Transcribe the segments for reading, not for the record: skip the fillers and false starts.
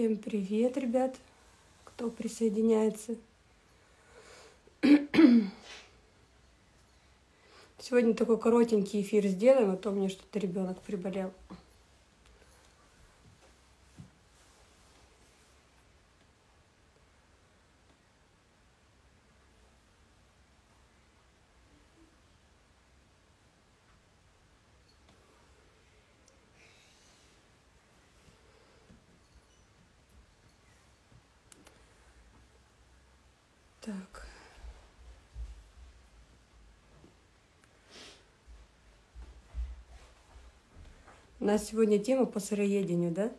Всем привет, ребят, кто присоединяется. Сегодня такой коротенький эфир сделаем, а то у меня что-то ребенок приболел. Так. У нас сегодня тема по сыроедению, да?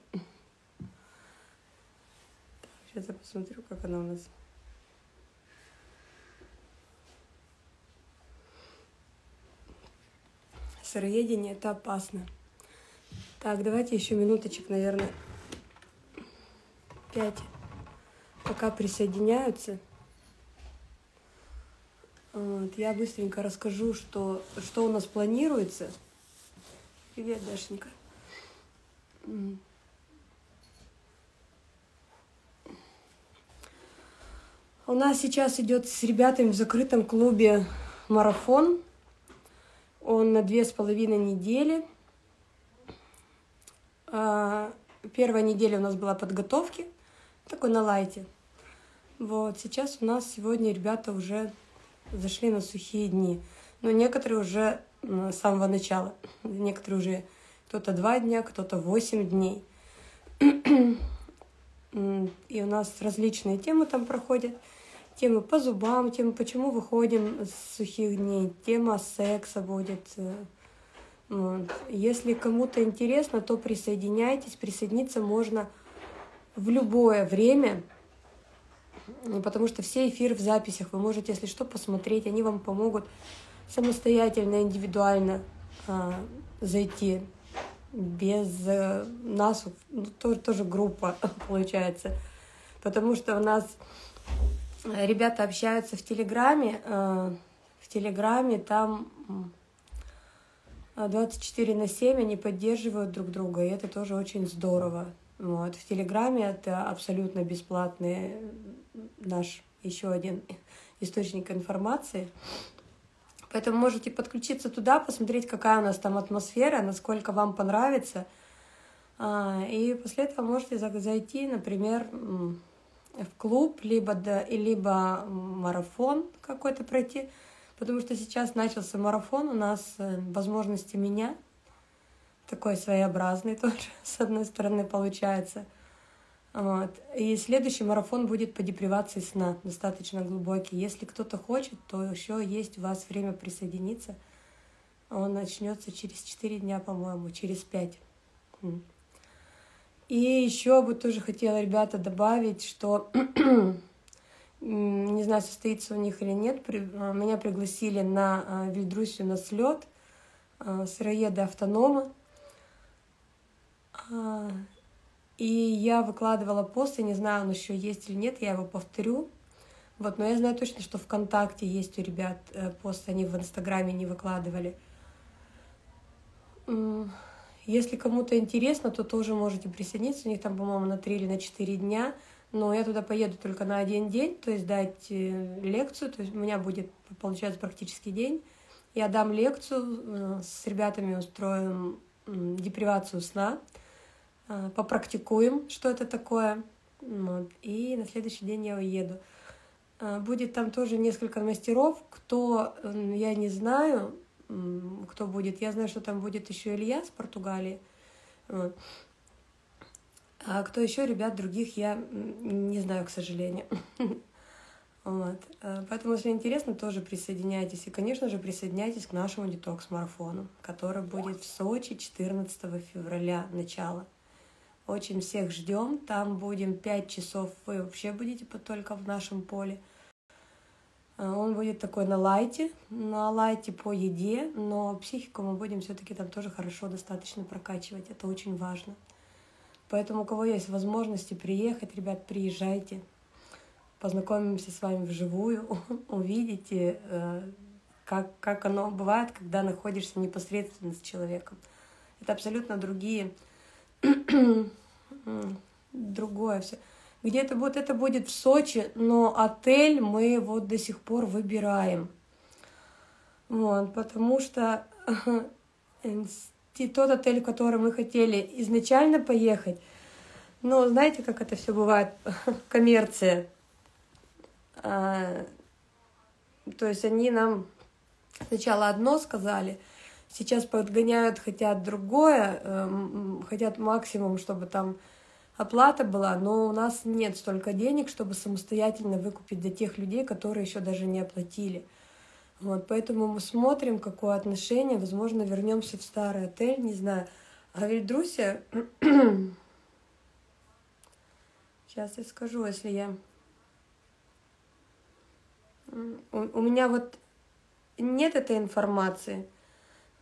Сейчас я посмотрю, как она у нас. Сыроедение – это опасно. Так, давайте еще минуточек, наверное, 5, пока присоединяются. Вот, я быстренько расскажу, что у нас планируется. Привет, Дашенька. У нас сейчас идет с ребятами в закрытом клубе марафон. Он на 2,5 недели. Первая неделя у нас была подготовки, такой на лайте. Вот, сейчас у нас сегодня ребята уже зашли на сухие дни. Но некоторые уже с самого начала. Некоторые уже кто-то 2 дня, кто-то 8 дней. И у нас различные темы там проходят. Темы по зубам, темы почему выходим с сухих дней. Тема секса будет. Вот. Если кому-то интересно, то присоединяйтесь. Присоединиться можно в любое время. Потому что все эфиры в записях, вы можете, если что, посмотреть. Они вам помогут самостоятельно, индивидуально зайти. Без нас тоже группа получается. Потому что у нас ребята общаются в Телеграме. В Телеграме там 24/7 они поддерживают друг друга. И это тоже очень здорово. Вот. В Телеграме это абсолютно бесплатный наш еще один источник информации. Поэтому можете подключиться туда, посмотреть, какая у нас там атмосфера, насколько вам понравится. И после этого можете зайти, например, в клуб, либо марафон какой-то пройти. Потому что сейчас начался марафон, у нас возможности меня. Такой своеобразный тоже, с одной стороны, получается. Вот. И следующий марафон будет по депривации сна, достаточно глубокий. Если кто-то хочет, то еще есть у вас время присоединиться. Он начнется через 4 дня, по-моему, через 5. И еще бы тоже хотела, ребята, добавить, что, не знаю, состоится у них или нет, меня пригласили на Ведрусью на слет сыроеда-автонома. И я выкладывала пост, я не знаю, он еще есть или нет, я его повторю. Вот, но я знаю точно, что ВКонтакте есть у ребят пост, они в Инстаграме не выкладывали. Если кому-то интересно, то тоже можете присоединиться. У них там, по-моему, на 3 или на 4 дня. Но я туда поеду только на 1 день, то есть дать лекцию. То есть у меня будет, получается, практически день. Я дам лекцию, с ребятами устроим депривацию сна. Попрактикуем, что это такое. Вот. И на следующий день я уеду. Будет там тоже несколько мастеров. Кто, я не знаю, кто будет. Я знаю, что там будет еще Илья с Португалии. Вот. А кто еще, ребят, других я не знаю, к сожалению. Вот. Поэтому, если интересно, тоже присоединяйтесь. И, конечно же, присоединяйтесь к нашему детокс-марафону, который будет в Сочи 14 февраля, начало. Очень всех ждем. Там будем 5 часов. Вы вообще будете только в нашем поле. Он будет такой на лайте по еде, но психику мы будем все-таки там тоже хорошо достаточно прокачивать. Это очень важно. Поэтому, у кого есть возможности приехать, ребят, приезжайте. Познакомимся с вами вживую, увидите, как оно бывает, когда находишься непосредственно с человеком. Это абсолютно другие другое все. Где-то вот это будет в Сочи, но отель мы вот до сих пор выбираем. Вот, потому что тот отель, в который мы хотели изначально поехать, но знаете, как это все бывает, коммерция. То есть они нам сначала одно сказали, сейчас подгоняют, хотят другое, хотят максимум, чтобы там оплата была, но у нас нет столько денег, чтобы самостоятельно выкупить для тех людей, которые еще даже не оплатили. Вот, поэтому мы смотрим, какое отношение, возможно, вернемся в старый отель, не знаю. А Ведрусе, сейчас я скажу, если я... У меня вот нет этой информации.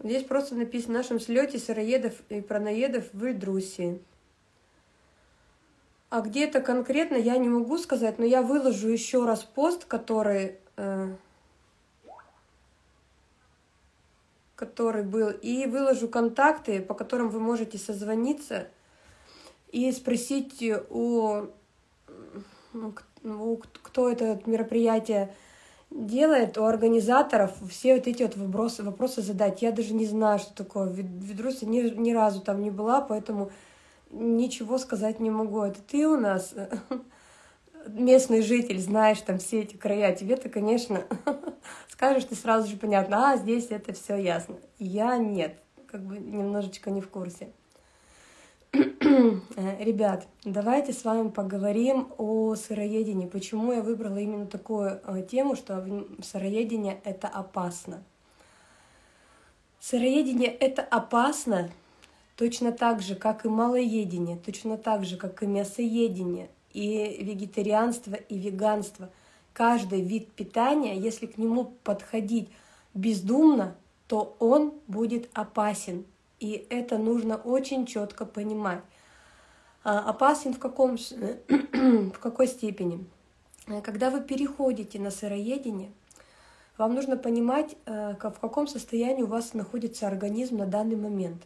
Здесь просто написано: в нашем слете сыроедов и праноедов в Ведрусе. А где-то конкретно я не могу сказать, но я выложу еще раз пост, который был, и выложу контакты, по которым вы можете созвониться и спросить кто это мероприятие делает, у организаторов, все вот эти вот вопросы задать. Я даже не знаю, что такое Ведрусь, ни разу там не была, поэтому ничего сказать не могу. Это ты у нас местный житель, знаешь там все эти края, тебе ты, конечно, скажешь, ты сразу же понятно, а здесь это все ясно. Я нет, как бы немножечко не в курсе. Ребят, давайте с вами поговорим о сыроедении. Почему я выбрала именно такую тему, что сыроедение – это опасно. Сыроедение – это опасно точно так же, как и малоедение, точно так же, как и мясоедение, и вегетарианство, и веганство. Каждый вид питания, если к нему подходить бездумно, то он будет опасен. И это нужно очень четко понимать. Опасен в какой степени? Когда вы переходите на сыроедение, вам нужно понимать, в каком состоянии у вас находится организм на данный момент.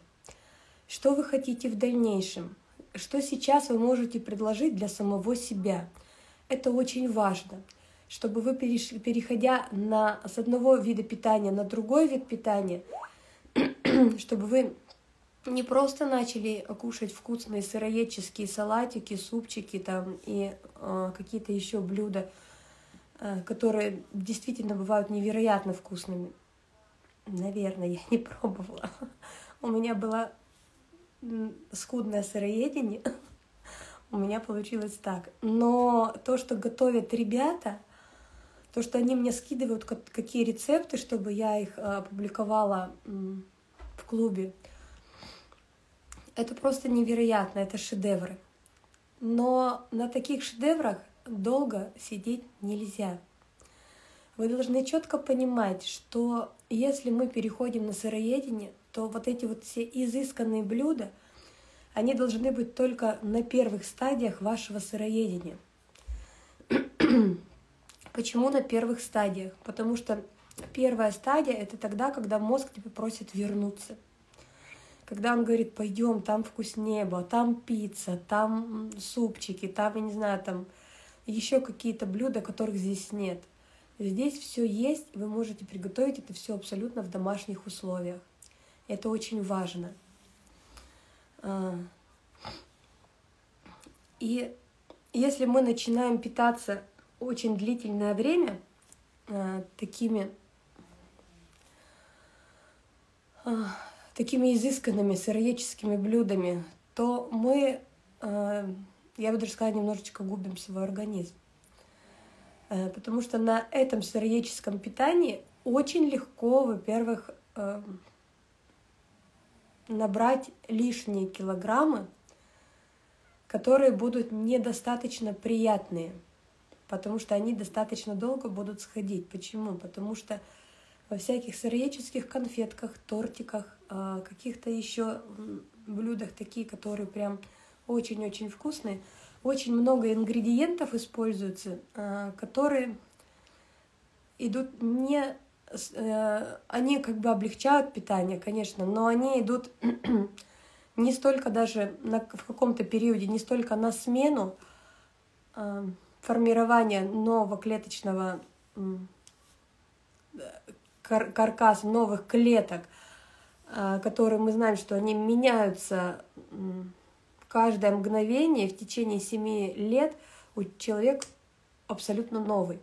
Что вы хотите в дальнейшем? Что сейчас вы можете предложить для самого себя? Это очень важно, чтобы вы, переходя с одного вида питания на другой вид питания, чтобы вы не просто начали кушать вкусные сыроедческие салатики, супчики там и какие-то еще блюда, которые действительно бывают невероятно вкусными. Наверное, я не пробовала. У меня было скудное сыроедение, у меня получилось так. Но то, что готовят ребята, то, что они мне скидывают, какие рецепты, чтобы я их опубликовала в клубе, это просто невероятно, это шедевры. Но на таких шедеврах долго сидеть нельзя. Вы должны четко понимать, что если мы переходим на сыроедение, то вот эти вот все изысканные блюда, они должны быть только на первых стадиях вашего сыроедения. Почему на первых стадиях? Потому что первая стадия – это тогда, когда мозг тебя просит вернуться. Когда он говорит: пойдем, там вкуснее было, там пицца, там супчики, там, я не знаю, там еще какие-то блюда, которых здесь нет. Здесь все есть, вы можете приготовить это все абсолютно в домашних условиях. Это очень важно. И если мы начинаем питаться очень длительное время такими изысканными сыроедческими блюдами, то мы, я бы даже сказала, немножечко губим свой организм. Потому что на этом сыроедческом питании очень легко, во-первых, набрать лишние килограммы, которые будут недостаточно приятные, потому что они достаточно долго будут сходить. Почему? Потому что во всяких сыроедческих конфетках, тортиках, каких-то еще блюдах, такие, которые прям очень-очень вкусные, очень много ингредиентов используются, которые идут не... Они как бы облегчают питание, конечно, но они идут не столько даже в каком-то периоде, не столько на смену формирования нового клеточного каркаса, новых клеток, которые мы знаем, что они меняются каждое мгновение, в течение 7 лет у человека абсолютно новый.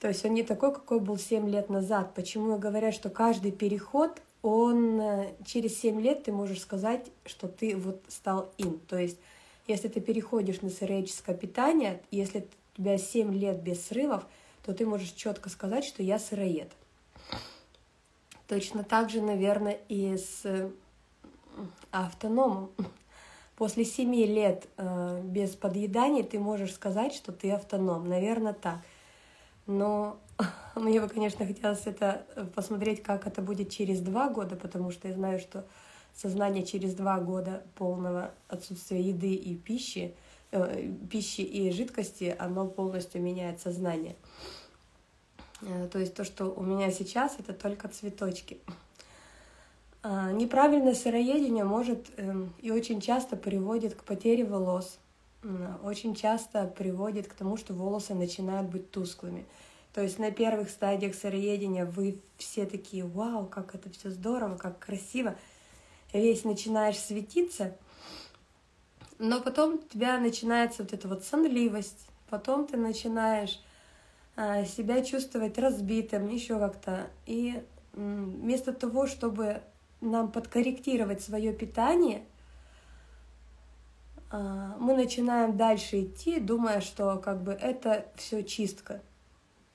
То есть он не такой, какой был 7 лет назад. Почему я говорю, что каждый переход, он через 7 лет ты можешь сказать, что ты вот стал им. То есть если ты переходишь на сыроедческое питание, если у тебя 7 лет без срывов, то ты можешь четко сказать, что я сыроед. Точно так же, наверное, и с автономом. После 7 лет без подъедания ты можешь сказать, что ты автоном. Наверное, так. Но мне бы, конечно, хотелось это посмотреть, как это будет через 2 года, потому что я знаю, что сознание через 2 года полного отсутствия еды и пищи и жидкости, оно полностью меняет сознание. То есть то, что у меня сейчас, это только цветочки. Неправильное сыроедение может и очень часто приводит к потере волос, очень часто приводит к тому, что волосы начинают быть тусклыми. То есть на первых стадиях сыроедения вы все такие: вау, как это все здорово, как красиво, весь начинаешь светиться, но потом у тебя начинается вот эта вот сонливость, потом ты начинаешь себя чувствовать разбитым, еще как-то. И вместо того, чтобы нам подкорректировать свое питание, мы начинаем дальше идти, думая, что как бы это все чистка.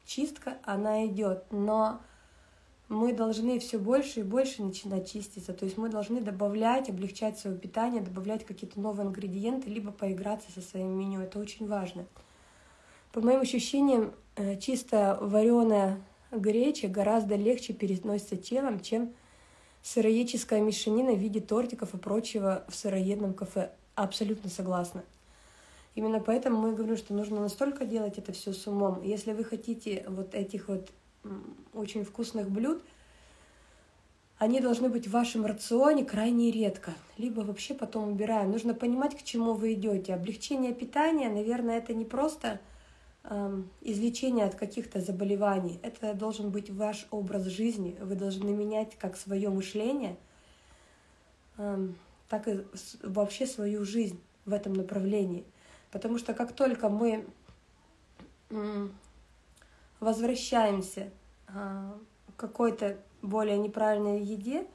Чистка, она идет, но мы должны все больше и больше начинать чиститься. То есть мы должны добавлять, облегчать свое питание, добавлять какие-то новые ингредиенты, либо поиграться со своим меню. Это очень важно. По моим ощущениям, чисто вареная греча гораздо легче переносится телом, чем сыроедческая мешанина в виде тортиков и прочего в сыроедном кафе. Абсолютно согласна. Именно поэтому мы говорим, что нужно настолько делать это все с умом. Если вы хотите вот этих вот очень вкусных блюд, они должны быть в вашем рационе крайне редко, либо вообще потом убираем. Нужно понимать, к чему вы идете. Облегчение питания, наверное, это не просто излечение от каких-то заболеваний. Это должен быть ваш образ жизни. Вы должны менять как свое мышление, так и вообще свою жизнь в этом направлении. Потому что как только мы возвращаемся к какой-то более неправильной еде,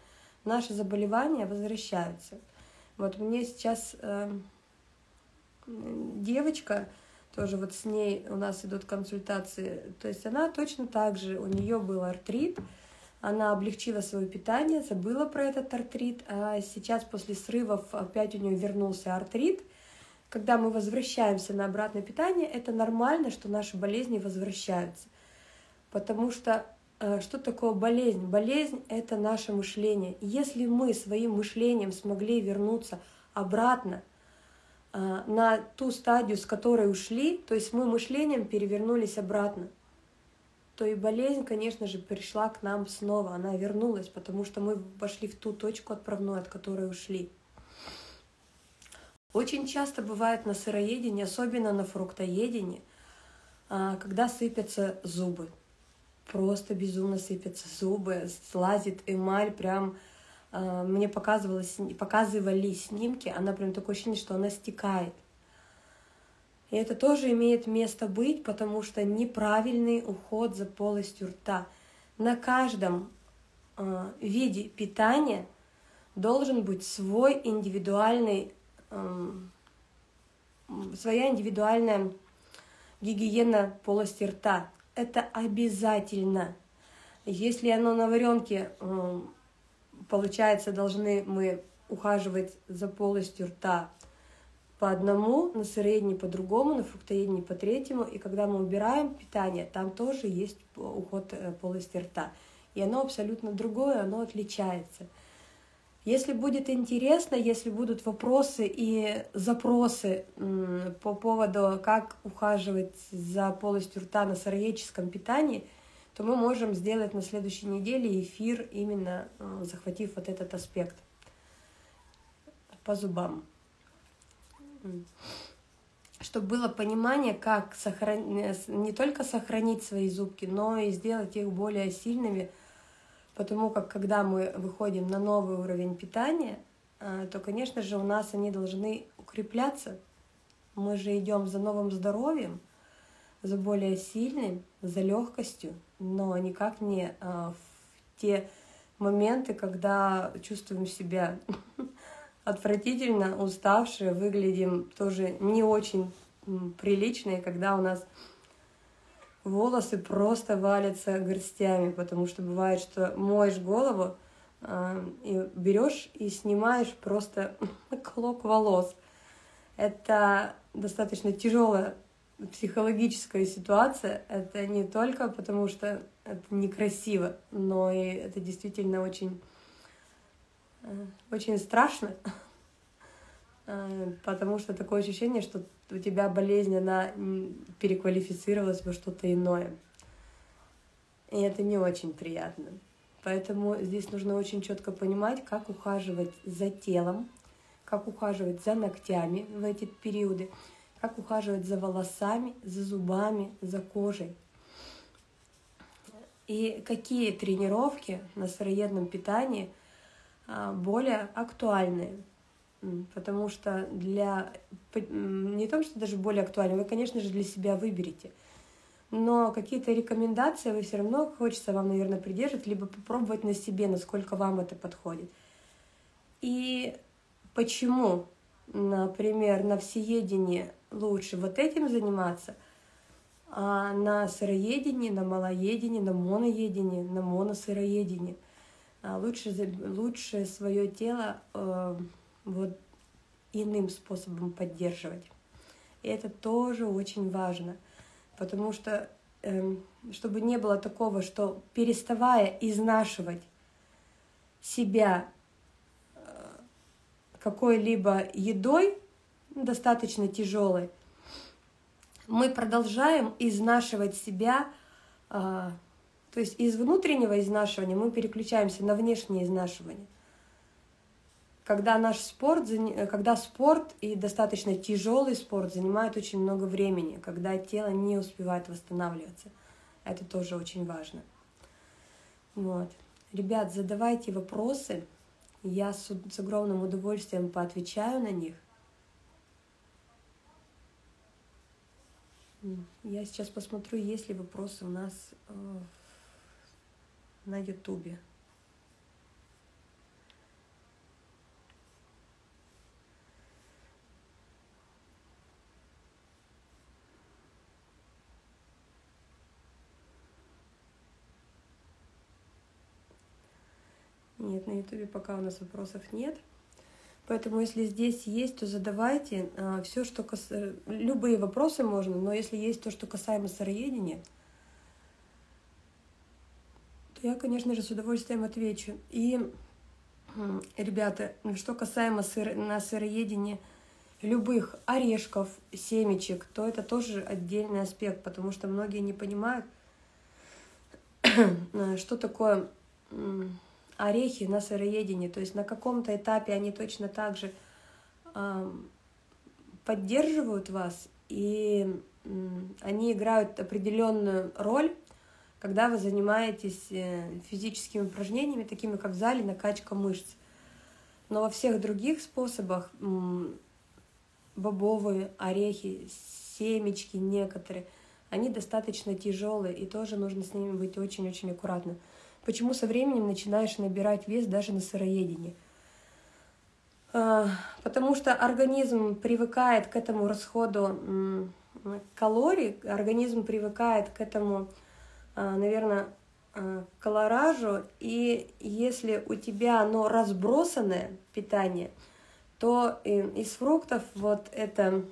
наши заболевания возвращаются. Вот мне сейчас девочка, тоже вот с ней у нас идут консультации, то есть она точно так же, у нее был артрит, она облегчила свое питание, забыла про этот артрит, а сейчас после срывов опять у нее вернулся артрит. Когда мы возвращаемся на обратное питание, это нормально, что наши болезни возвращаются. Потому что что такое болезнь? Болезнь – это наше мышление. Если мы своим мышлением смогли вернуться обратно на ту стадию, с которой ушли, то есть мы мышлением перевернулись обратно, то и болезнь, конечно же, пришла к нам снова, она вернулась, потому что мы вошли в ту точку отправную, от которой ушли. Очень часто бывает на сыроедении, особенно на фруктоедении, когда сыпятся зубы. Просто безумно сыпятся зубы, слазит эмаль, прям мне показывали снимки, она прям такое ощущение, что она стекает. И это тоже имеет место быть, потому что неправильный уход за полостью рта. На каждом виде питания должен быть своя индивидуальная гигиена полости рта. Это обязательно. Если оно на варенке, получается, должны мы ухаживать за полостью рта по одному, на сыроедении по другому, на фруктоедении по третьему. И когда мы убираем питание, там тоже есть уход полости рта. И оно абсолютно другое, оно отличается. Если будет интересно, если будут вопросы и запросы по поводу, как ухаживать за полостью рта на сыроедческом питании, то мы можем сделать на следующей неделе эфир, именно захватив вот этот аспект. по зубам. Чтобы было понимание, как не только сохранить свои зубки, но и сделать их более сильными, потому как, когда мы выходим на новый уровень питания, то, конечно же, у нас они должны укрепляться. Мы же идем за новым здоровьем, за более сильным, за легкостью, но никак не в те моменты, когда чувствуем себя отвратительно, уставшие, выглядим тоже не очень приличные, когда у нас волосы просто валятся горстями, потому что бывает, что моешь голову, и берешь и снимаешь просто клок волос. Это достаточно тяжелая психологическая ситуация. Это не только потому, что это некрасиво, но и это действительно очень страшно, потому что такое ощущение, что у тебя болезнь, она переквалифицировалась во что-то иное. И это не очень приятно. Поэтому здесь нужно очень четко понимать, как ухаживать за телом, как ухаживать за ногтями в эти периоды, как ухаживать за волосами, за зубами, за кожей. И какие тренировки на сыроедном питании более актуальные, потому что не то, что даже более актуальны, вы, конечно же, для себя выберете, но какие-то рекомендации вы все равно, хочется вам, наверное, придерживать, либо попробовать на себе, насколько вам это подходит. И почему, например, на всеедении лучше вот этим заниматься, а на сыроедении, на малоедении, на моноедении, на моносыроедении лучше свое тело вот иным способом поддерживать. И это тоже очень важно, потому что, чтобы не было такого, что, переставая изнашивать себя какой-либо едой достаточно тяжелой, мы продолжаем изнашивать себя. То есть из внутреннего изнашивания мы переключаемся на внешнее изнашивание. Когда спорт и достаточно тяжелый спорт занимает очень много времени, когда тело не успевает восстанавливаться. Это тоже очень важно. Вот. Ребят, задавайте вопросы. Я с огромным удовольствием поотвечаю на них. Я сейчас посмотрю, есть ли вопросы у нас на Ютубе. Нет, на Ютубе пока у нас вопросов нет. Поэтому, если здесь есть, то задавайте все, что любые вопросы можно, но если есть то, что касаемо сыроедения, то я, конечно же, с удовольствием отвечу. И, ребята, что касаемо на сыроедении любых орешков, семечек, то это тоже отдельный аспект, потому что многие не понимают, что такое орехи на сыроедении, то есть на каком-то этапе они точно так же поддерживают вас, и они играют определенную роль, когда вы занимаетесь физическими упражнениями, такими как в зале накачка мышц. Но во всех других способах бобовые, орехи, семечки некоторые, они достаточно тяжелые, и тоже нужно с ними быть очень-очень аккуратным. Почему со временем начинаешь набирать вес даже на сыроедении? Потому что организм привыкает к этому расходу калорий, организм привыкает к этому, наверное, колоражу, и если у тебя оно разбросанное питание, то из фруктов вот эта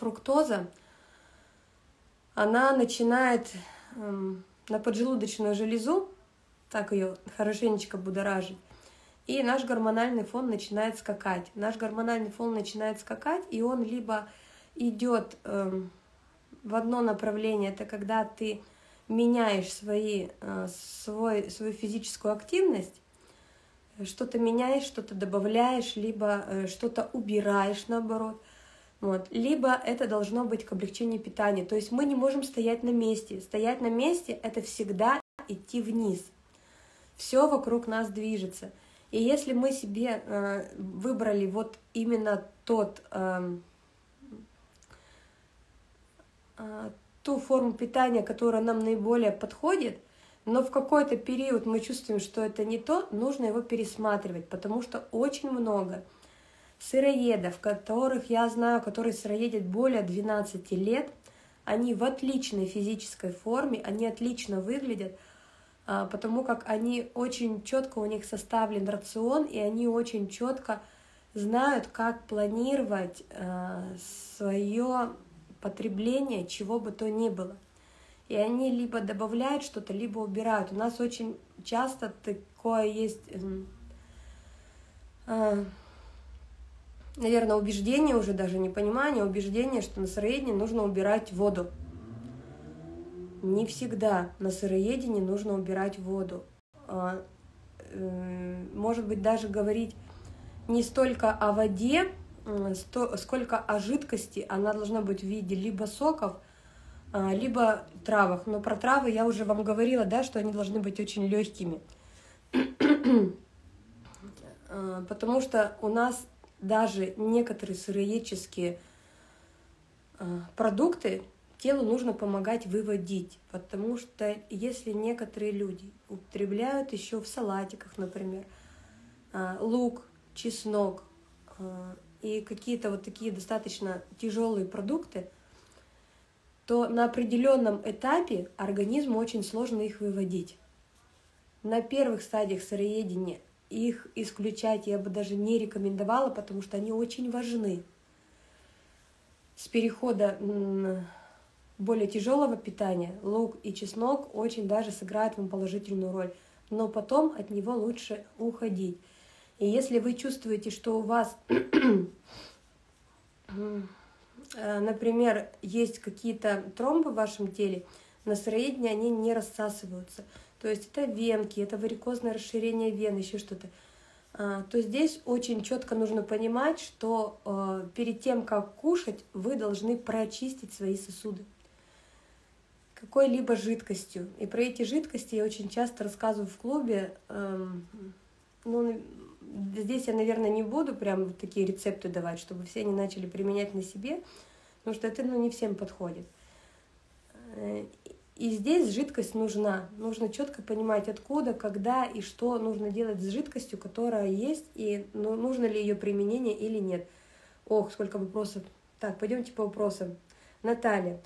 фруктоза, она начинает на поджелудочную железу, так ее хорошенечко будоражить, и наш гормональный фон начинает скакать. Наш гормональный фон начинает скакать, и он либо идет в одно направление, это когда ты меняешь свою физическую активность, что-то меняешь, что-то добавляешь, либо что-то убираешь, наоборот. Вот. Либо это должно быть к облегчению питания. То есть мы не можем стоять на месте. Стоять на месте – это всегда идти вниз. Все вокруг нас движется. И если мы себе выбрали вот именно ту форму питания, которая нам наиболее подходит, но в какой-то период мы чувствуем, что это не то, нужно его пересматривать, потому что очень много сыроедов, которых я знаю, которые сыроедят более 12 лет, они в отличной физической форме, они отлично выглядят, потому как они очень четко, у них составлен рацион, и они очень четко знают, как планировать свое потребление, чего бы то ни было. И они либо добавляют что-то, либо убирают. У нас очень часто такое есть, наверное, убеждение, уже даже не понимание, убеждение, что на сыроедении нужно убирать воду. Не всегда на сыроедении нужно убирать воду. Может быть, даже говорить не столько о воде, сколько о жидкости. Она должна быть в виде либо соков, либо травах. Но про травы я уже вам говорила, да, что они должны быть очень легкими. Потому что у нас даже некоторые сыроедческие продукты телу нужно помогать выводить. Потому что если некоторые люди употребляют еще в салатиках, например, лук, чеснок и какие-то вот такие достаточно тяжелые продукты, то на определенном этапе организму очень сложно их выводить. На первых стадиях сыроедения их исключать я бы даже не рекомендовала, потому что они очень важны. С перехода более тяжелого питания лук и чеснок очень даже сыграют вам положительную роль, но потом от него лучше уходить. И если вы чувствуете, что у вас, например, есть какие-то тромбы в вашем теле, на сыроедении они не рассасываются. То есть это венки, это варикозное расширение вен, еще что-то. То здесь очень четко нужно понимать, что перед тем, как кушать, вы должны прочистить свои сосуды какой-либо жидкостью. И про эти жидкости я очень часто рассказываю в клубе. Ну, здесь я, наверное, не буду прям вот такие рецепты давать, чтобы все они начали применять на себе, потому что это, ну, не всем подходит. И здесь жидкость нужна. Нужно четко понимать, откуда, когда и что нужно делать с жидкостью, которая есть, и ну, нужно ли ее применение или нет. Ох, сколько вопросов. Так, пойдемте по вопросам. Наталья.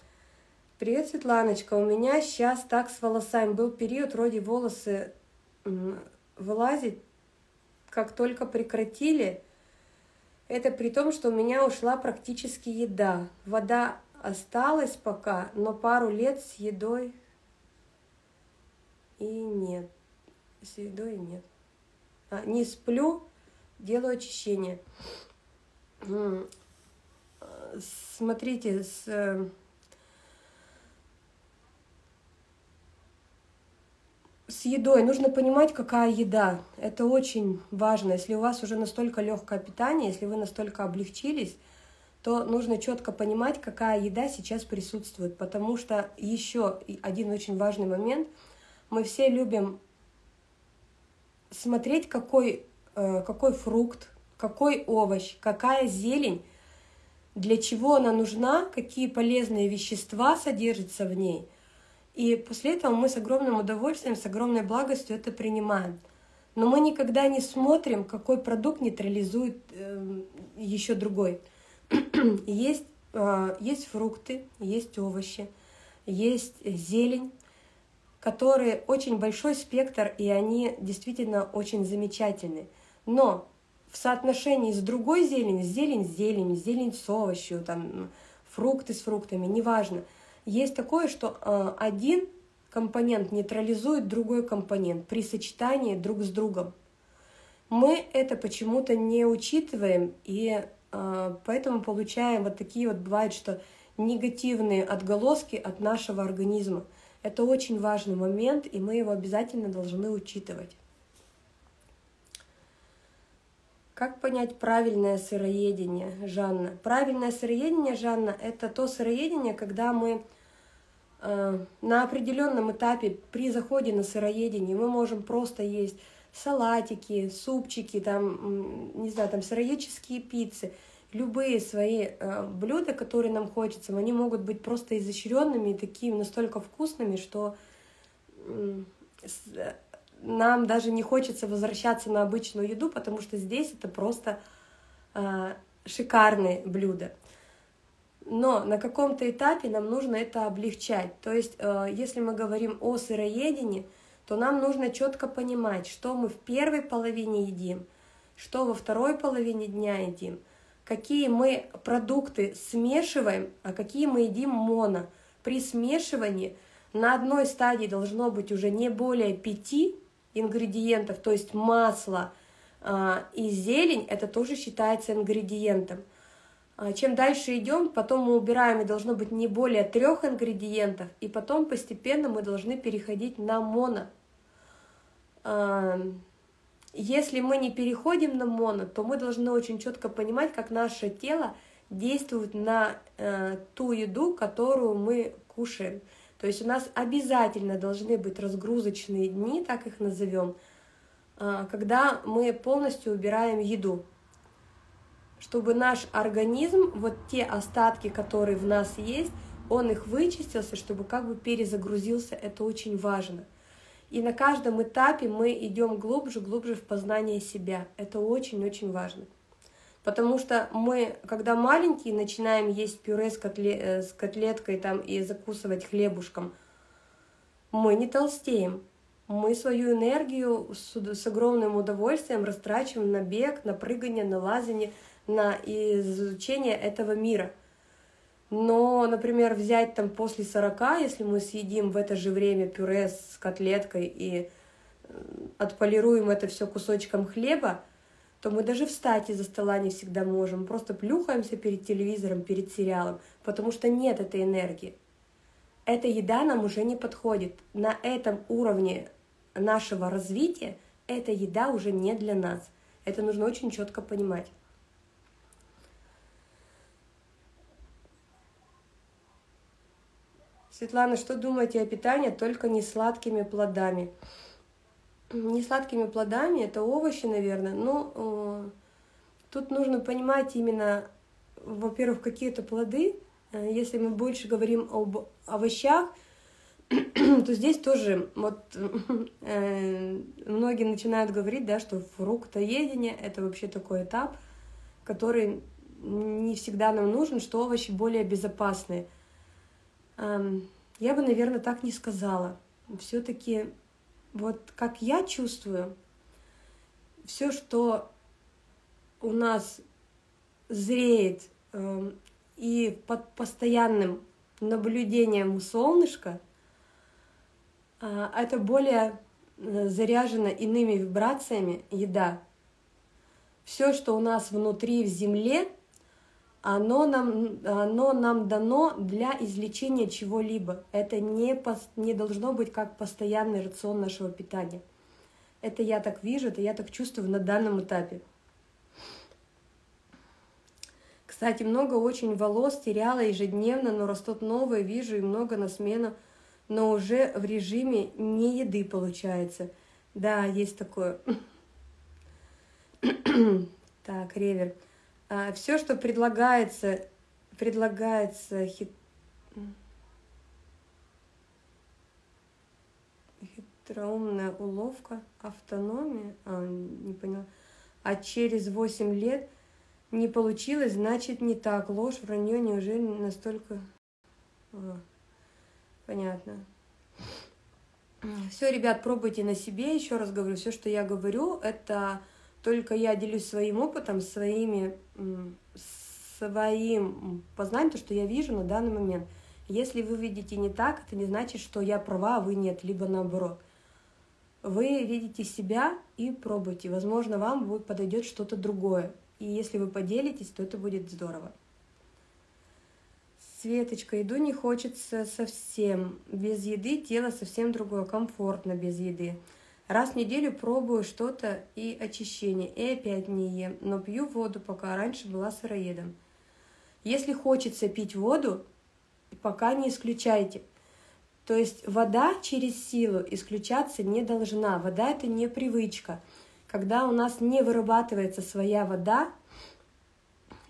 Привет, Светланочка. У меня сейчас так с волосами. Был период, вроде волосы вылазят, как только прекратили. Это при том, что у меня ушла практически еда. Вода осталась пока, но пару лет с едой и нет. С едой и нет. Не сплю, делаю очищение. Смотрите, с едой нужно понимать, какая еда. Это очень важно. Если у вас уже настолько легкое питание, если вы настолько облегчились, то нужно четко понимать, какая еда сейчас присутствует. Потому что еще один очень важный момент. Мы все любим смотреть, какой фрукт, какой овощ, какая зелень, для чего она нужна, какие полезные вещества содержатся в ней. И после этого мы с огромным удовольствием, с огромной благостью это принимаем. Но мы никогда не смотрим, какой продукт нейтрализует еще другой. Есть фрукты, есть овощи, есть зелень, которые очень большой спектр, и они действительно очень замечательны. Но в соотношении с другой зеленью, зелень с овощью, там, фрукты с фруктами, неважно, есть такое, что один компонент нейтрализует другой компонент при сочетании друг с другом. Мы это почему-то не учитываем, и поэтому получаем вот такие вот, бывают, что негативные отголоски от нашего организма. Это очень важный момент, и мы его обязательно должны учитывать. Как понять правильное сыроедение, Жанна? Правильное сыроедение, Жанна, это то сыроедение, когда мы на определенном этапе при заходе на сыроедение мы можем просто есть салатики, супчики, там, не знаю, там сыроедческие пиццы, любые свои блюда, которые нам хочется, они могут быть просто изощренными и такими настолько вкусными, что нам даже не хочется возвращаться на обычную еду, потому что здесь это просто шикарные блюда. Но на каком-то этапе нам нужно это облегчать. То есть, если мы говорим о сыроедении, то нам нужно четко понимать, что мы в первой половине едим, что во второй половине дня едим, какие мы продукты смешиваем, а какие мы едим моно. При смешивании на одной стадии должно быть уже не более 5 ингредиентов, то есть масло и зелень, это тоже считается ингредиентом. Чем дальше идем, потом мы убираем, и должно быть не более 3 ингредиентов, и потом постепенно мы должны переходить на моно. Если мы не переходим на моно, то мы должны очень четко понимать, как наше тело действует на ту еду, которую мы кушаем. То есть у нас обязательно должны быть разгрузочные дни, так их назовем, когда мы полностью убираем еду, чтобы наш организм, вот те остатки, которые в нас есть, он их вычистился, чтобы как бы перезагрузился, это очень важно. И на каждом этапе мы идем глубже, глубже в познание себя, это очень-очень важно. Потому что мы, когда маленькие, начинаем есть пюре с котлеткой там, и закусывать хлебушком, мы не толстеем. Мы свою энергию с огромным удовольствием растрачиваем на бег, на прыгание, на лазание, на изучение этого мира. Но, например, взять там после 40, если мы съедим в это же время пюре с котлеткой и отполируем это все кусочком хлеба, то мы даже встать из-за стола не всегда можем, просто плюхаемся перед телевизором, перед сериалом, потому что нет этой энергии. Эта еда нам уже не подходит. На этом уровне нашего развития эта еда уже не для нас. Это нужно очень четко понимать. Светлана, что думаете о питании только несладкими плодами? Несладкими плодами, это овощи, наверное, но тут нужно понимать именно, во-первых, какие-то плоды. Если мы больше говорим об овощах, то здесь тоже вот многие начинают говорить, да, что фруктоедение – это вообще такой этап, который не всегда нам нужен, что овощи более безопасные. Я бы, наверное, так не сказала. Все-таки вот как я чувствую, все, что у нас зреет и под постоянным наблюдением солнышка, это более заряжено иными вибрациями еда. Все, что у нас внутри в земле, оно нам дано для излечения чего-либо. Это не должно быть как постоянный рацион нашего питания. Это я так вижу, это я так чувствую на данном этапе. Кстати, много очень волос теряла ежедневно, но растут новые, вижу, и много на смену, но уже в режиме не еды получается. Да, есть такое. Так, ревер. Все, что предлагается хитроумная уловка, автономия, не поняла, а через 8 лет не получилось, значит не так, ложь, вранье, неужели настолько... Понятно. Все, ребят, пробуйте на себе, еще раз говорю, все, что я говорю, это... Только я делюсь своим опытом, своим познанием, то, что я вижу на данный момент. Если вы видите не так, это не значит, что я права, а вы нет, либо наоборот. Вы видите себя и пробуйте. Возможно, вам подойдет что-то другое. И если вы поделитесь, то это будет здорово. Светочка, еду не хочется совсем. Без еды тело совсем другое, комфортно без еды. Раз в неделю пробую что-то и очищение, и опять не ем, но пью воду, пока раньше была сыроедом. Если хочется пить воду, пока не исключайте. То есть вода через силу исключаться не должна. Вода – это не привычка. Когда у нас не вырабатывается своя вода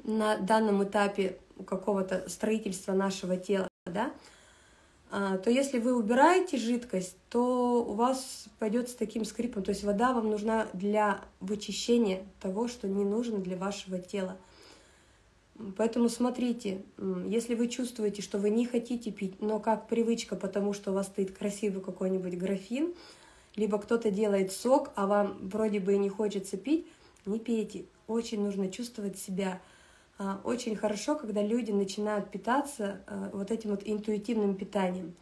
на данном этапе какого-то строительства нашего тела, да, то если вы убираете жидкость, то у вас пойдет с таким скрипом. То есть вода вам нужна для вычищения того, что не нужно для вашего тела. Поэтому смотрите, если вы чувствуете, что вы не хотите пить, но как привычка, потому что у вас стоит красивый какой-нибудь графин, либо кто-то делает сок, а вам вроде бы и не хочется пить, не пейте. Очень нужно чувствовать себя. Очень хорошо, когда люди начинают питаться вот этим вот интуитивным питанием.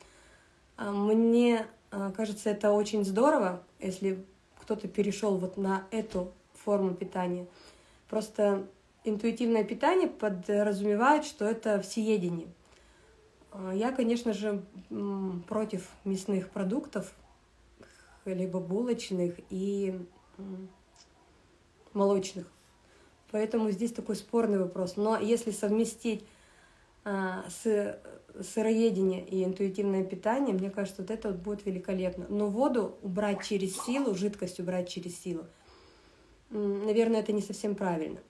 Мне кажется, это очень здорово, если кто-то перешел вот на эту форму питания. Просто интуитивное питание подразумевает, что это всеедение. Я, конечно же, против мясных продуктов, либо булочных и молочных. Поэтому здесь такой спорный вопрос. Но если совместить сыроедение и интуитивное питание, мне кажется, вот это вот будет великолепно. Но воду убрать через силу, жидкость убрать через силу, наверное, это не совсем правильно.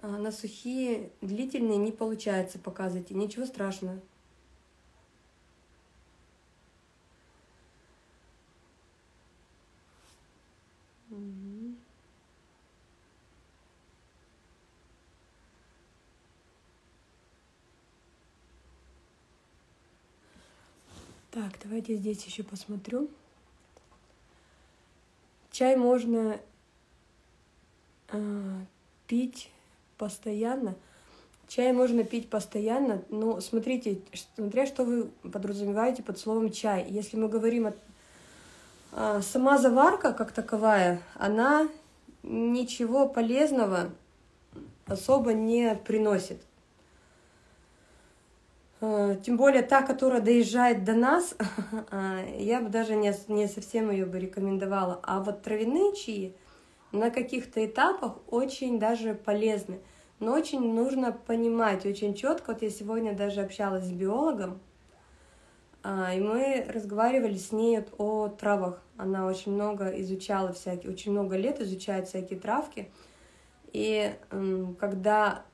На сухие, длительные не получается показывать. И ничего страшного. Так, давайте здесь еще посмотрю. Чай можно пить постоянно. Чай можно пить постоянно, но смотрите, смотря что вы подразумеваете под словом чай. Если мы говорим о сама заварка как таковая, она ничего полезного особо не приносит. Тем более та, которая доезжает до нас, я бы даже не совсем ее бы рекомендовала. А вот травяные чаи на каких-то этапах очень даже полезны. Но очень нужно понимать, очень четко. Вот я сегодня даже общалась с биологом, и мы разговаривали с ней о травах. Она очень много изучала всякие, очень много лет изучает всякие травки. И когда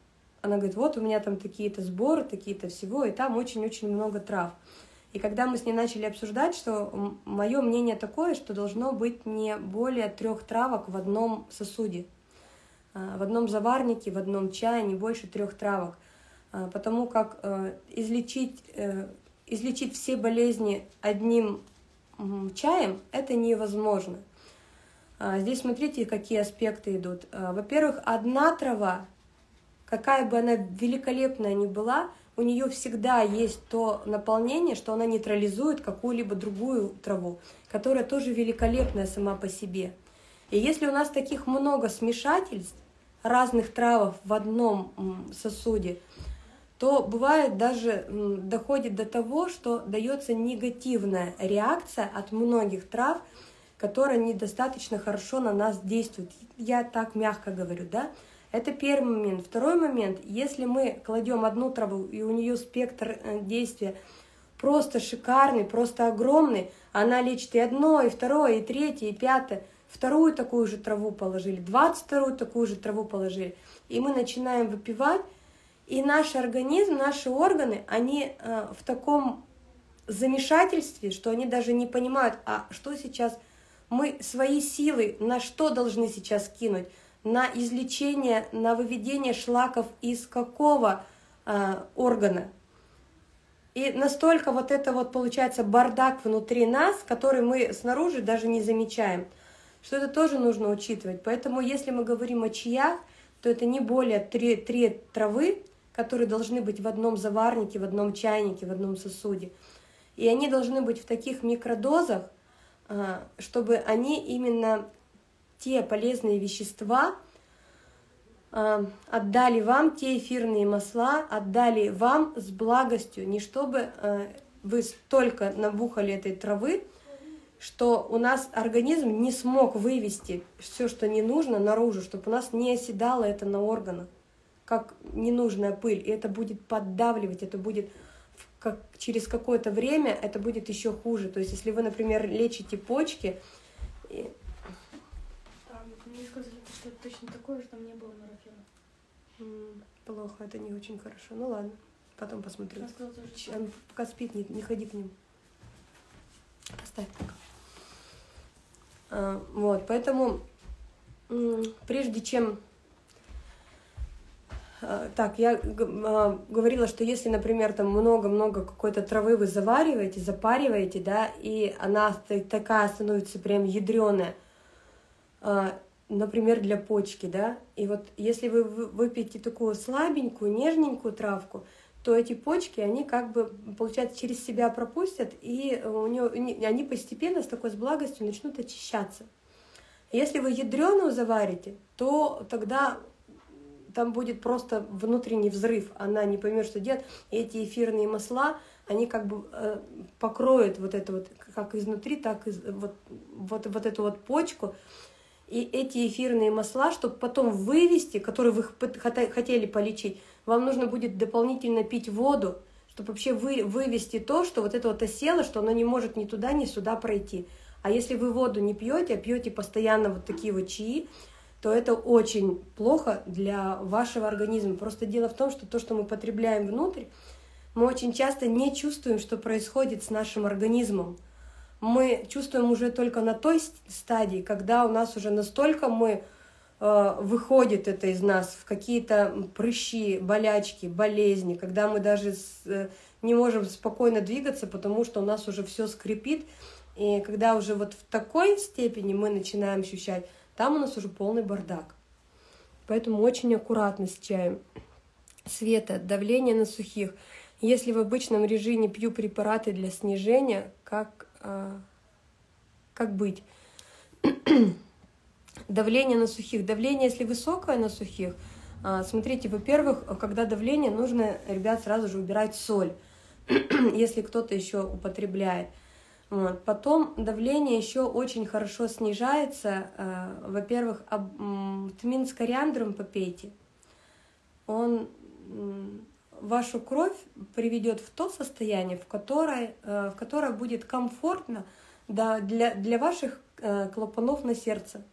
она говорит, вот у меня там такие-то сборы, такие-то всего, и там очень-очень много трав. И когда мы с ней начали обсуждать, что мое мнение такое, что должно быть не более 3 травок в одном сосуде, в одном заварнике, в одном чае, не больше 3 травок. Потому как излечить все болезни одним чаем – это невозможно. Здесь смотрите, какие аспекты идут. Во-первых, одна трава, какая бы она великолепная ни была, у нее всегда есть то наполнение, что она нейтрализует какую-либо другую траву, которая тоже великолепная сама по себе. И если у нас таких много смешательств разных травов в одном сосуде, то бывает даже доходит до того, что дается негативная реакция от многих трав, которая недостаточно хорошо на нас действует. Я так мягко говорю, да? Это первый момент. Второй момент, если мы кладем одну траву, и у нее спектр действия просто шикарный, просто огромный, она лечит и одно, и второе, и третье, и пятое, вторую такую же траву положили, 22-ю такую же траву положили, и мы начинаем выпивать. И наш организм, наши органы, они в таком замешательстве, что они даже не понимают, а что сейчас мы свои силы на что должны сейчас кинуть? На излечение, на выведение шлаков из какого органа? И настолько вот это вот получается бардак внутри нас, который мы снаружи даже не замечаем, что это тоже нужно учитывать. Поэтому если мы говорим о чаях, то это не более 3 травы, которые должны быть в одном заварнике, в одном чайнике, в одном сосуде. И они должны быть в таких микродозах, чтобы они именно те полезные вещества отдали вам, те эфирные масла отдали вам с благостью, не чтобы вы столько набухали этой травы, что у нас организм не смог вывести все, что не нужно, наружу, чтобы у нас не оседало это на органах, как ненужная пыль. И это будет поддавливать, это будет как, через какое-то время это будет еще хуже. То есть, если вы, например, лечите почки... Мне сказали, что это точно такое же, там не было марафена. Плохо, это не очень хорошо. Ну ладно, потом посмотрю. Он пока спит, не ходи к ним. Оставь пока. Вот, поэтому прежде чем... Так, я говорила, что если, например, там много-много какой-то травы вы завариваете, запариваете, да, и она такая становится прям ядреная, например, для почки, да, и вот если вы выпьете такую слабенькую, нежненькую травку, то эти почки, они как бы, получается, через себя пропустят, и они постепенно с такой с благостью начнут очищаться. Если вы ядреную заварите, то тогда там будет просто внутренний взрыв, она не поймет, что делать. Эти эфирные масла, они как бы покроют вот это вот, как изнутри, так и вот эту вот почку. И эти эфирные масла, чтобы потом вывести, которые вы хотели полечить, вам нужно будет дополнительно пить воду, чтобы вообще вывести то, что вот это вот осело, что оно не может ни туда, ни сюда пройти. А если вы воду не пьете, а пьете постоянно вот такие вот чаи, то это очень плохо для вашего организма. Просто дело в том, что то, что мы потребляем внутрь, мы очень часто не чувствуем, что происходит с нашим организмом. Мы чувствуем уже только на той стадии, когда у нас уже настолько выходит это из нас в какие-то прыщи, болячки, болезни, когда мы даже не можем спокойно двигаться, потому что у нас уже все скрипит. И когда уже вот в такой степени мы начинаем ощущать, там у нас уже полный бардак. Поэтому очень аккуратно с чаем. Света, давление на сухих. Если в обычном режиме пью препараты для снижения, как быть? Давление на сухих. Давление, если высокое на сухих, смотрите, во-первых, когда давление, нужно, ребят, сразу же убирать соль, если кто-то еще употребляет. Вот. Потом давление еще очень хорошо снижается. Во-первых, тмин с кориандром попейте. Он вашу кровь приведет в то состояние, в которое будет комфортно для ваших клапанов на сердце.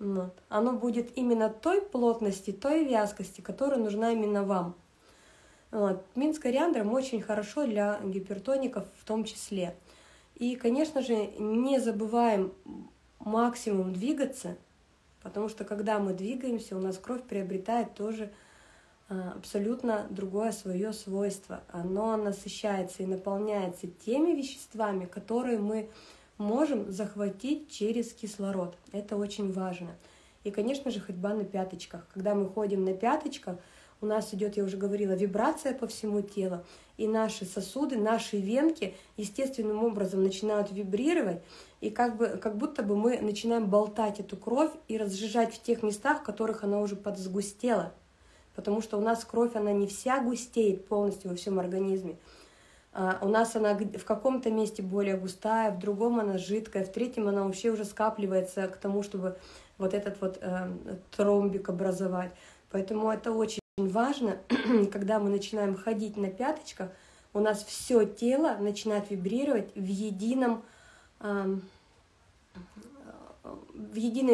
Вот. Оно будет именно той плотности, той вязкости, которая нужна именно вам. Вот. Тмин с кориандром очень хорошо для гипертоников в том числе. И, конечно же, не забываем максимум двигаться, потому что когда мы двигаемся, у нас кровь приобретает тоже абсолютно другое свое свойство. Оно насыщается и наполняется теми веществами, которые мы можем захватить через кислород. Это очень важно. И, конечно же, ходьба на пяточках. Когда мы ходим на пяточках, у нас идет, я уже говорила, вибрация по всему телу. И наши сосуды, наши венки естественным образом начинают вибрировать. И как будто бы мы начинаем болтать эту кровь и разжижать в тех местах, в которых она уже подсгустела. Потому что у нас кровь, она не вся густеет полностью во всем организме. У нас она в каком-то месте более густая, в другом она жидкая, в третьем она вообще уже скапливается к тому, чтобы вот этот вот тромбик образовать. Поэтому это очень важно, когда мы начинаем ходить на пяточках, у нас все тело начинает вибрировать в единой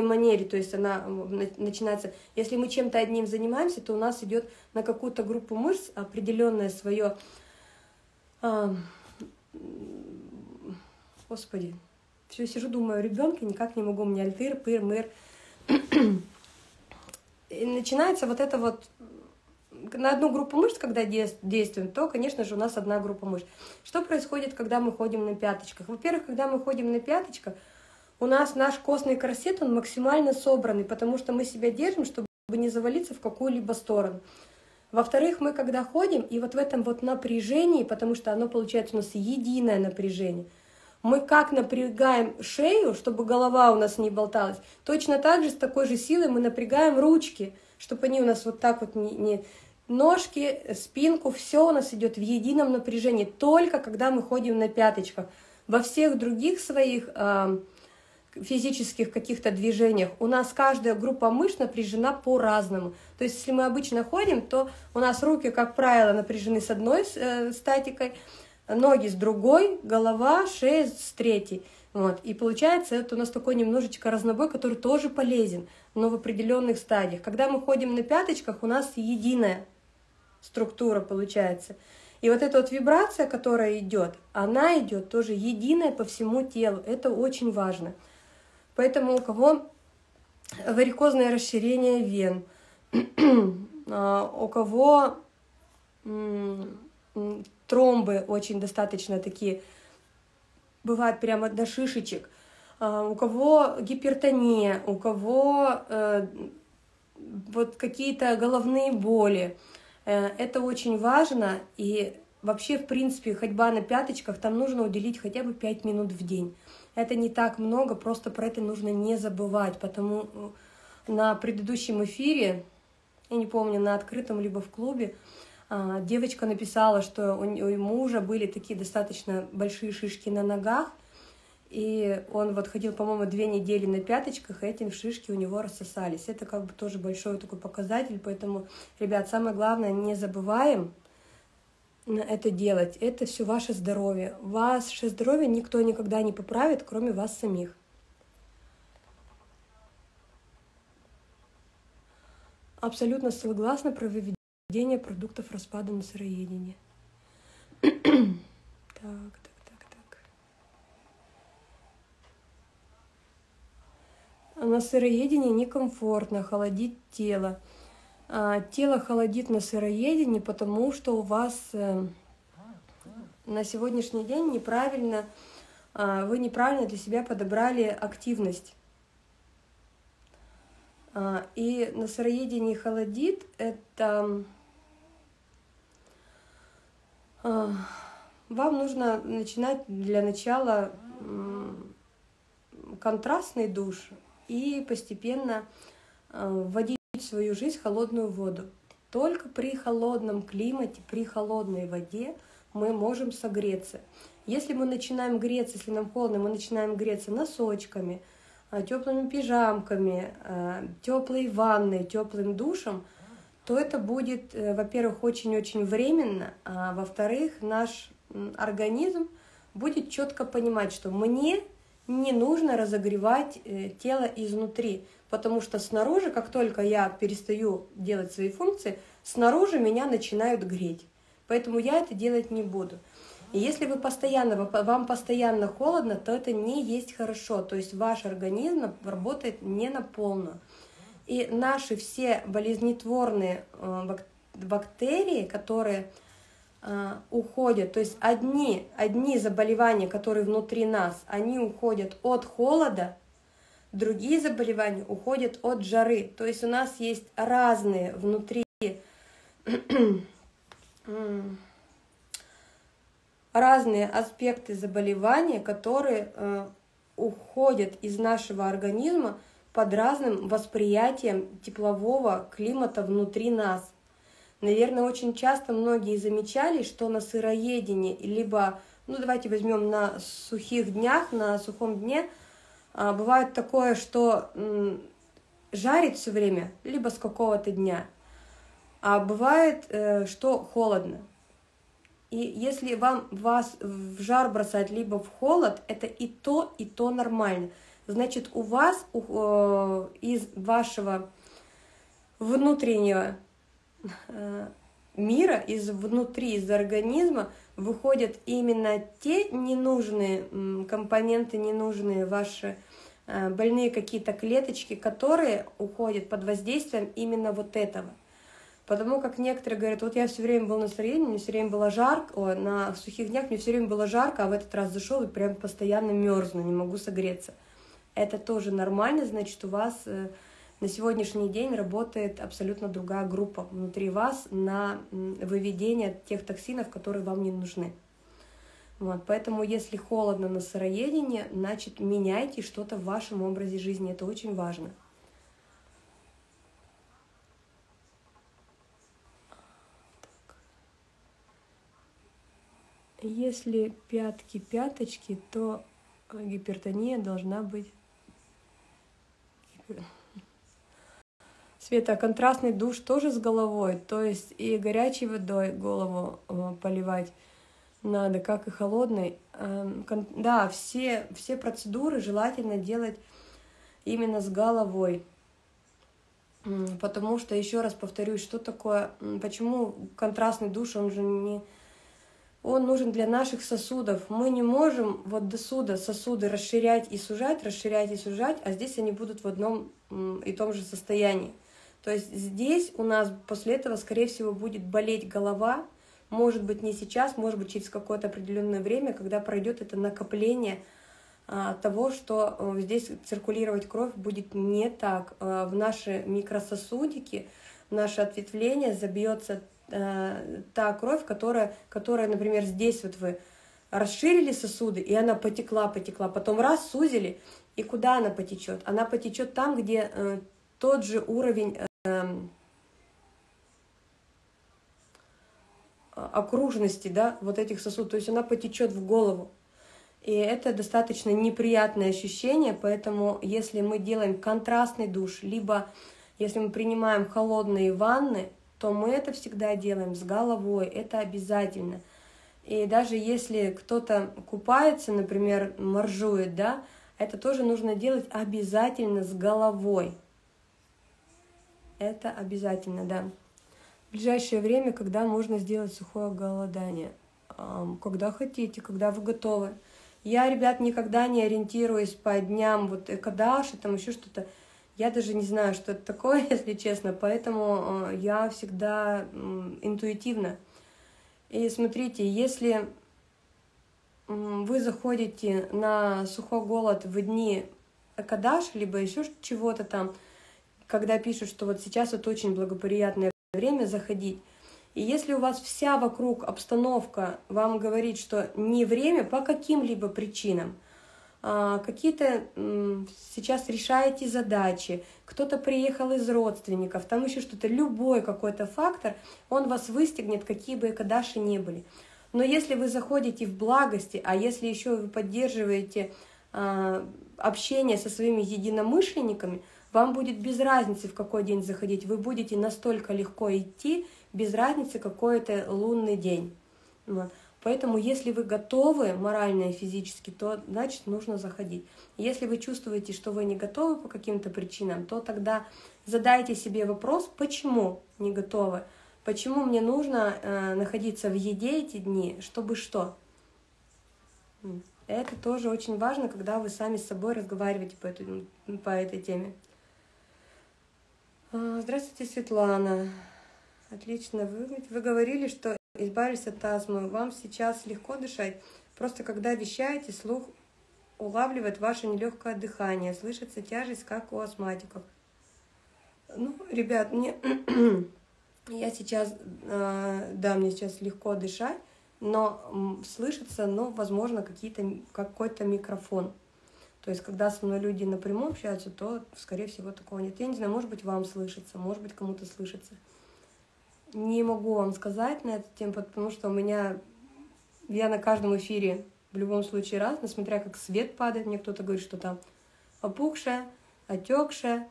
манере, то есть она начинается, если мы чем-то одним занимаемся, то у нас идет на какую-то группу мышц определенное свое, господи, все сижу, думаю, ребенка никак не могу, у меня альтыр, пыр, мыр, и начинается вот это вот, на одну группу мышц, когда действуем, то, конечно же, у нас одна группа мышц. Что происходит, когда мы ходим на пяточках? Во-первых, когда мы ходим на пяточках, у нас наш костный корсет, он максимально собранный, потому что мы себя держим, чтобы не завалиться в какую-либо сторону. Во-вторых, мы когда ходим, и вот в этом вот напряжении, потому что оно получается у нас единое напряжение, мы как напрягаем шею, чтобы голова у нас не болталась, точно так же с такой же силой мы напрягаем ручки, чтобы они у нас вот так вот не ножки, спинку, все у нас идет в едином напряжении, только когда мы ходим на пяточках. Во всех других своих физических каких-то движениях у нас каждая группа мышц напряжена по-разному. То есть если мы обычно ходим, то у нас руки, как правило, напряжены с одной статикой, ноги с другой, голова, шея с третьей. Вот. И получается, это у нас такой немножечко разнобой, который тоже полезен, но в определенных стадиях. Когда мы ходим на пяточках, у нас единая структура получается. И вот эта вот вибрация, которая идет, она идет тоже единая по всему телу. Это очень важно. Поэтому у кого варикозное расширение вен, у кого тромбы очень достаточно такие, бывают прямо до шишечек, у кого гипертония, у кого вот какие-то головные боли. Это очень важно, и вообще, в принципе, ходьба на пяточках, там нужно уделить хотя бы 5 минут в день. Это не так много, просто про это нужно не забывать, потому на предыдущем эфире, я не помню, на открытом либо в клубе, девочка написала, что у мужа были такие достаточно большие шишки на ногах, и он вот ходил, по-моему, 2 недели на пяточках, и эти шишки у него рассосались. Это как бы тоже большой такой показатель, поэтому, ребят, самое главное, не забываем это делать. Это все ваше здоровье. Ваше здоровье никто никогда не поправит, кроме вас самих. Абсолютно согласна про выведение продуктов распада на сыроедение. На сыроедении некомфортно холодить тело. Тело холодит на сыроедении, потому что у вас на сегодняшний день вы неправильно для себя подобрали активность. И на сыроедении холодит это... Вам нужно начинать для начала контрастный душ и постепенно вводить в свою жизнь холодную воду. Только при холодном климате, при холодной воде мы можем согреться. Если мы начинаем греться, если нам холодно, мы начинаем греться носочками, теплыми пижамками, теплой ванной, теплым душем, то это будет, во-первых, очень-очень временно, а во-вторых, наш организм будет четко понимать, что мне не нужно разогревать тело изнутри, потому что снаружи, как только я перестаю делать свои функции, снаружи меня начинают греть. Поэтому я это делать не буду. И если вы вам постоянно холодно, то это не есть хорошо. То есть ваш организм работает не на полную. И наши все болезнетворные бактерии, которые уходят, то есть одни заболевания, которые внутри нас, они уходят от холода, другие заболевания уходят от жары. То есть у нас есть разные внутри разные аспекты заболевания, которые уходят из нашего организма под разным восприятием теплового климата внутри нас. Наверное, очень часто многие замечали, что на сыроедении, либо, ну давайте возьмем на сухих днях, на сухом дне, бывает такое, что жарит все время, либо с какого-то дня, а бывает, что холодно. И если вас в жар бросать, либо в холод, это и то нормально. Значит, у вас из вашего внутреннего мира, из организма выходят именно те ненужные компоненты, ненужные ваши больные какие-то клеточки, которые уходят под воздействием именно вот этого. Потому как некоторые говорят, вот я все время был на сыроедении, мне все время было жарко, на сухих днях мне все время было жарко, а в этот раз зашел и прям постоянно мерзну, не могу согреться. Это тоже нормально, значит, у вас на сегодняшний день работает абсолютно другая группа внутри вас на выведение тех токсинов, которые вам не нужны. Вот. Поэтому если холодно на сыроедении, значит, меняйте что-то в вашем образе жизни. Это очень важно. Если пятки пяточки, то гипертония должна быть. Света, контрастный душ тоже с головой, то есть и горячей водой голову поливать надо, как и холодной. Да, все процедуры желательно делать именно с головой. Потому что, еще раз повторюсь, что такое, почему контрастный душ, он же не... Он нужен для наших сосудов. Мы не можем вот до суда сосуды расширять и сужать, а здесь они будут в одном и том же состоянии. То есть здесь у нас после этого, скорее всего, будет болеть голова, может быть, не сейчас, может быть, через какое-то определенное время, когда пройдет это накопление того, что здесь циркулировать кровь будет не так. В наши микрососудики, в наше ответвление забьется та кровь, которая, например, здесь вот вы расширили сосуды, и она потекла, потом раз сузили, и куда она потечет? Она потечет там, где тот же уровень окружности, да, вот этих сосудов, то есть она потечет в голову. И это достаточно неприятное ощущение, поэтому если мы делаем контрастный душ, либо если мы принимаем холодные ванны, то мы это всегда делаем с головой, это обязательно. И даже если кто-то купается, например, моржует, да, это тоже нужно делать обязательно с головой. Это обязательно, да. В ближайшее время, когда можно сделать сухое голодание? Когда хотите, когда вы готовы. Я, ребят, никогда не ориентируюсь по дням, вот экадаши, там еще что-то. Я даже не знаю, что это такое, если честно, поэтому я всегда интуитивно. И смотрите, если вы заходите на сухой голод в дни экадаш, либо еще чего-то там, когда пишут, что вот сейчас вот очень благоприятное время заходить, и если у вас вся вокруг обстановка вам говорит, что не время по каким-либо причинам, какие-то сейчас решаете задачи, кто-то приехал из родственников, там еще что-то, любой какой-то фактор, он вас выстегнет, какие бы экадаши ни были. Но если вы заходите в благости, а если еще вы поддерживаете общение со своими единомышленниками, вам будет без разницы, в какой день заходить, вы будете настолько легко идти, без разницы, какой это лунный день. Поэтому, если вы готовы морально и физически, то, значит, нужно заходить. Если вы чувствуете, что вы не готовы по каким-то причинам, то тогда задайте себе вопрос, почему не готовы, почему мне нужно находиться в еде эти дни, чтобы что. Это тоже очень важно, когда вы сами с собой разговариваете по этой теме. Здравствуйте, Светлана. Отлично, вы говорили, что... Избавились от астмы. Вам сейчас легко дышать. Просто когда вещаете, слух улавливает ваше нелегкое дыхание. Слышится тяжесть, как у астматиков. Ну, ребят, мне сейчас легко дышать, но слышится, возможно, какой-то микрофон. То есть, когда со мной люди напрямую общаются, то, скорее всего, такого нет. Я не знаю, может быть, вам слышится, может быть, кому-то слышится. Не могу вам сказать на эту тему, потому что я на каждом эфире в любом случае раз, несмотря как свет падает, мне кто-то говорит, что там опухшая, отекшая,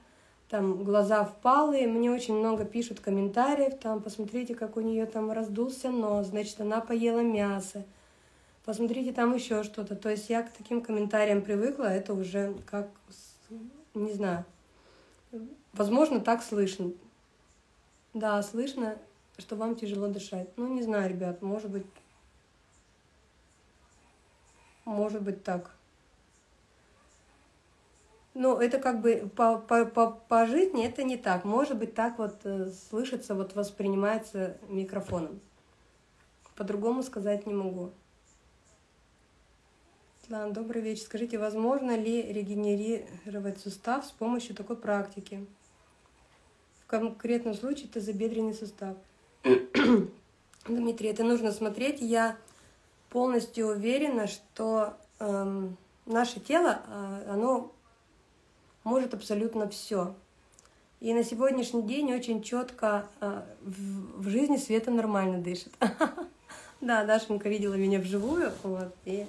там глаза впалые, мне очень много пишут комментариев, там посмотрите, как у нее там раздулся нос, значит, она поела мясо, посмотрите, там еще что-то. То есть я к таким комментариям привыкла, это уже как, не знаю, возможно, так слышно. Да, слышно, что вам тяжело дышать. Ну, не знаю, ребят, может быть так. Ну, это как бы по жизни это не так. Может быть, так вот слышится, вот воспринимается микрофоном. По-другому сказать не могу. Светлана, добрый вечер. Скажите, возможно ли регенерировать сустав с помощью такой практики? В конкретном случае это тазобедренный сустав. Дмитрий, это нужно смотреть. Я полностью уверена, что наше тело, оно может абсолютно все. И на сегодняшний день очень четко в жизни Света нормально дышит. Да, Дашенька видела меня вживую, вот, и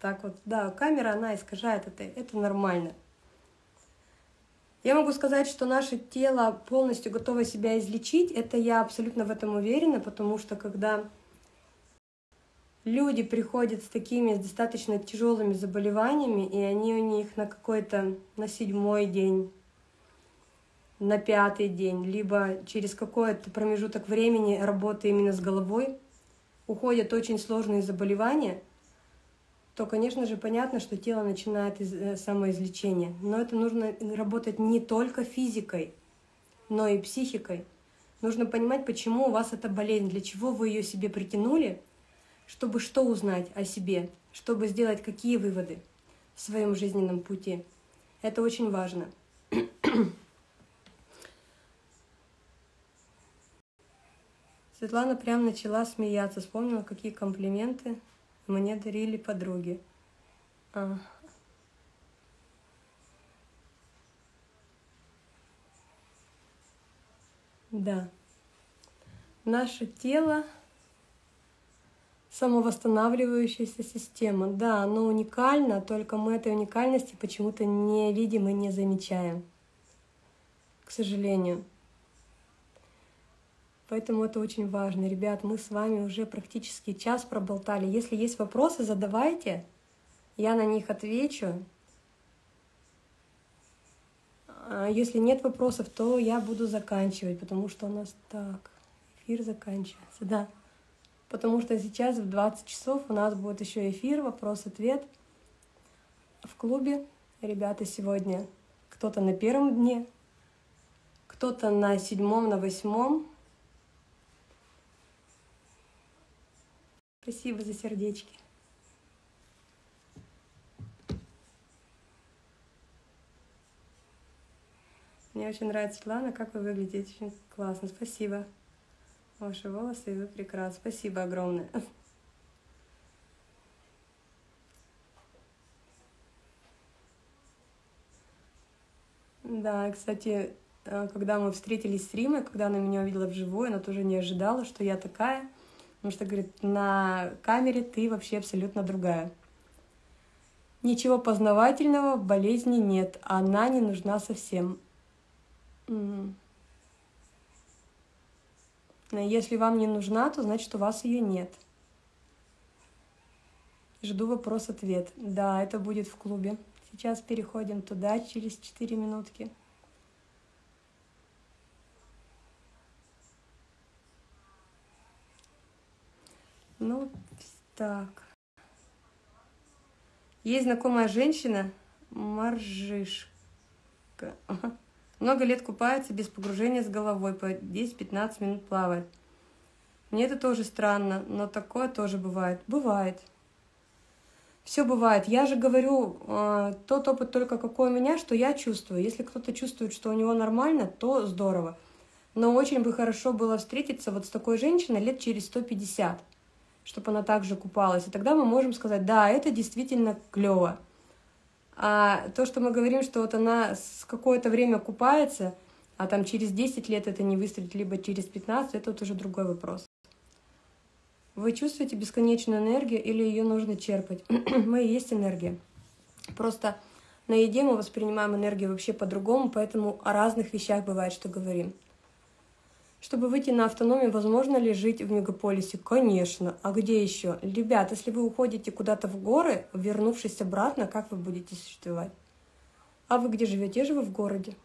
так вот, да, камера, она искажает это нормально. Я могу сказать, что наше тело полностью готово себя излечить, это я абсолютно в этом уверена, потому что когда люди приходят с такими достаточно тяжелыми заболеваниями, и они у них на какой-то, на 7-й день, на 5-й день, либо через какой-то промежуток времени работы именно с головой, уходят очень сложные заболевания, то, конечно же, понятно, что тело начинает самоизлечение. Но это нужно работать не только физикой, но и психикой. Нужно понимать, почему у вас эта болезнь, для чего вы ее себе притянули, чтобы что узнать о себе, чтобы сделать какие выводы в своем жизненном пути. Это очень важно. Светлана прям начала смеяться, вспомнила, какие комплименты мне дарили подруги. Да. Наше тело самовосстанавливающаяся система. Да, оно уникально, только мы этой уникальности почему-то не видим и не замечаем. К сожалению. Поэтому это очень важно. Ребят, мы с вами уже практически час проболтали. Если есть вопросы, задавайте. Я на них отвечу. А если нет вопросов, то я буду заканчивать, потому что у нас так, эфир заканчивается, да. Потому что сейчас в 20 часов у нас будет еще эфир, вопрос-ответ в клубе. Ребята, сегодня кто-то на первом дне, кто-то на 7-м, на 8-м. Спасибо за сердечки. Мне очень нравится, Светлана, как вы выглядите. Очень классно. Спасибо. Ваши волосы, и вы прекрасны. Спасибо огромное. Да, кстати, когда мы встретились с Римой, когда она меня увидела вживую, она тоже не ожидала, что я такая. Потому что, говорит, на камере ты вообще абсолютно другая. Ничего познавательного в болезни нет. Она не нужна совсем. Если вам не нужна, то значит, у вас ее нет. Жду вопрос-ответ. Да, это будет в клубе. Сейчас переходим туда через 4 минутки. Ну, так. Есть знакомая женщина, моржишка. Много лет купается без погружения с головой, по 10-15 минут плавает. Мне это тоже странно, но такое тоже бывает. Бывает. Все бывает. Я же говорю, тот опыт только какой у меня, что я чувствую. Если кто-то чувствует, что у него нормально, то здорово. Но очень бы хорошо было встретиться вот с такой женщиной лет через 150, чтобы она также купалась. И тогда мы можем сказать, да, это действительно клево. А то, что мы говорим, что вот она с какое-то время купается, а там через 10 лет это не выстрелит, либо через 15, это вот уже другой вопрос. Вы чувствуете бесконечную энергию или ее нужно черпать? Мы и есть энергия. Просто на еде мы воспринимаем энергию вообще по-другому, поэтому о разных вещах бывает, что говорим. Чтобы выйти на автономию, возможно ли жить в мегаполисе? Конечно. А где еще? Ребят, если вы уходите куда-то в горы, вернувшись обратно, как вы будете существовать? А вы где живете? Же вы в городе.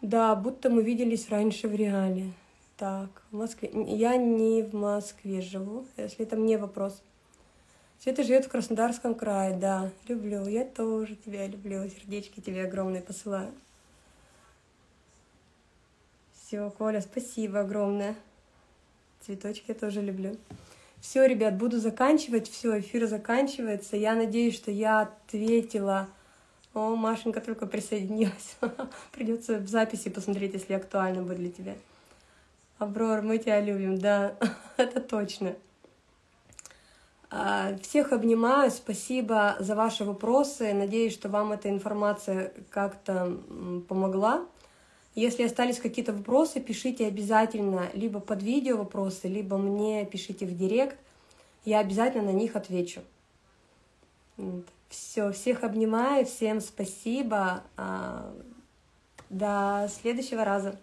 Да, будто мы виделись раньше в реале. Так, в Москве. Я не в Москве живу, если это мне вопрос. Света живет в Краснодарском крае, да. Люблю, я тоже тебя люблю. Сердечки тебе огромные посылаю. Все, Коля, спасибо огромное. Цветочки я тоже люблю. Все, ребят, буду заканчивать. Все, эфир заканчивается. Я надеюсь, что я ответила. О, Машенька только присоединилась. Придется в записи посмотреть, если актуально будет для тебя. Аврор, мы тебя любим, да, это точно. Всех обнимаю. Спасибо за ваши вопросы. Надеюсь, что вам эта информация как-то помогла. Если остались какие-то вопросы, пишите обязательно либо под видео вопросы, либо мне пишите в директ. Я обязательно на них отвечу. Все, всех обнимаю, всем спасибо. До следующего раза.